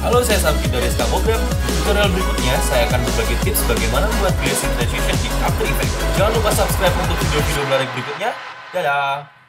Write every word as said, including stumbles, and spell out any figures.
Halo, saya Samkid dari Sk Mograph. Tutorial berikutnya, saya akan berbagi tips bagaimana membuat glass transition di After Effect. Jangan lupa subscribe untuk video-video menarik berikutnya. Dadah!